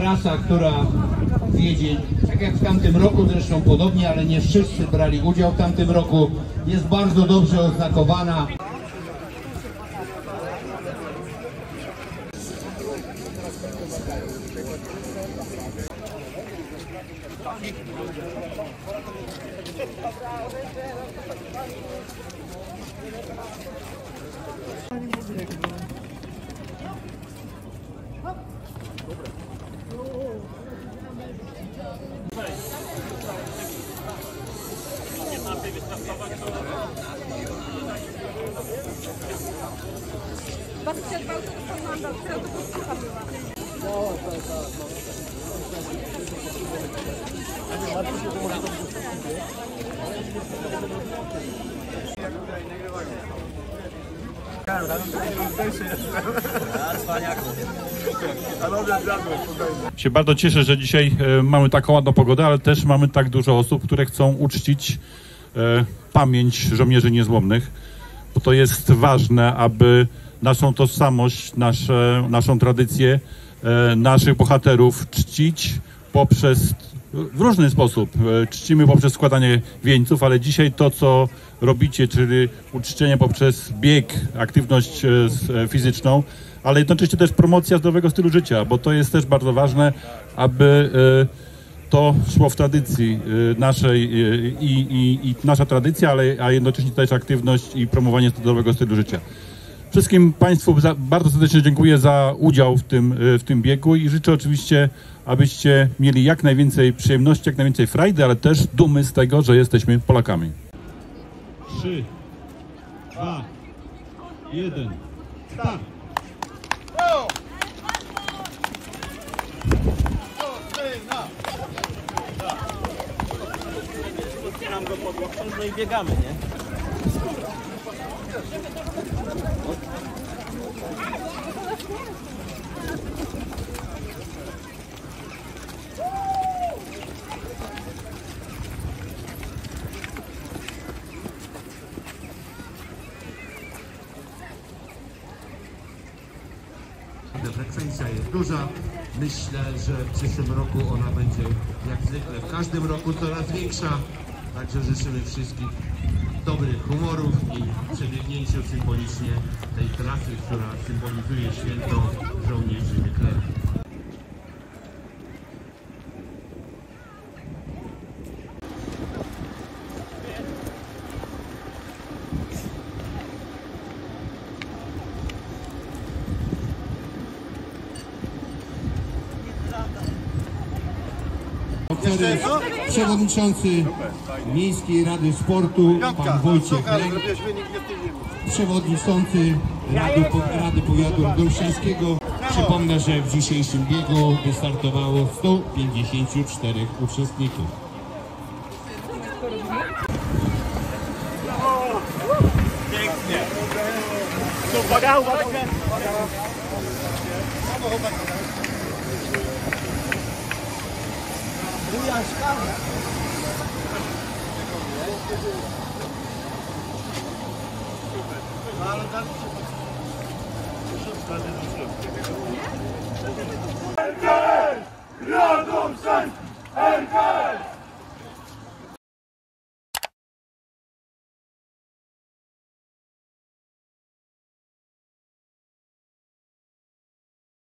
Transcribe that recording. trasa, która wiedzie, tak jak w tamtym roku zresztą podobnie, ale nie wszyscy brali udział w tamtym roku, jest bardzo dobrze oznakowana. Się bardzo cieszę, że dzisiaj mamy taką ładną pogodę, ale też mamy tak dużo osób, które chcą uczcić pamięć żołnierzy niezłomnych, bo to jest ważne, aby naszą tożsamość, naszą tradycję, naszych bohaterów czcić poprzez, w różny sposób, czcimy poprzez składanie wieńców, ale dzisiaj to, co robicie, czyli uczczenie poprzez bieg, aktywność fizyczną, ale jednocześnie też promocja zdrowego stylu życia, bo to jest też bardzo ważne, aby to szło w tradycji naszej i nasza tradycja, ale a jednocześnie też aktywność i promowanie zdrowego stylu życia. Wszystkim Państwu bardzo serdecznie dziękuję za udział w tym biegu i życzę oczywiście, abyście mieli jak najwięcej przyjemności, jak najwięcej frajdy, ale też dumy z tego, że jesteśmy Polakami. 3, 2, 1, start! Nam go pod łokciem, no i biegamy, nie? Frekwencja jest duża. Myślę, że w przyszłym roku ona będzie jak zwykle w każdym roku coraz większa. Także życzymy wszystkich dobrych humorów i przebiegnięciu symbolicznie tej trasy, która symbolizuje święto żołnierzy wyklętych. Przewodniczący Miejskiej Rady Sportu, pan Wojciech Ręk, przewodniczący Rady Powiatu Dąbrowskiego. Przypomnę, że w dzisiejszym biegu wystartowało 154 uczestników. Pięknie! Uwaga, uwaga! Ale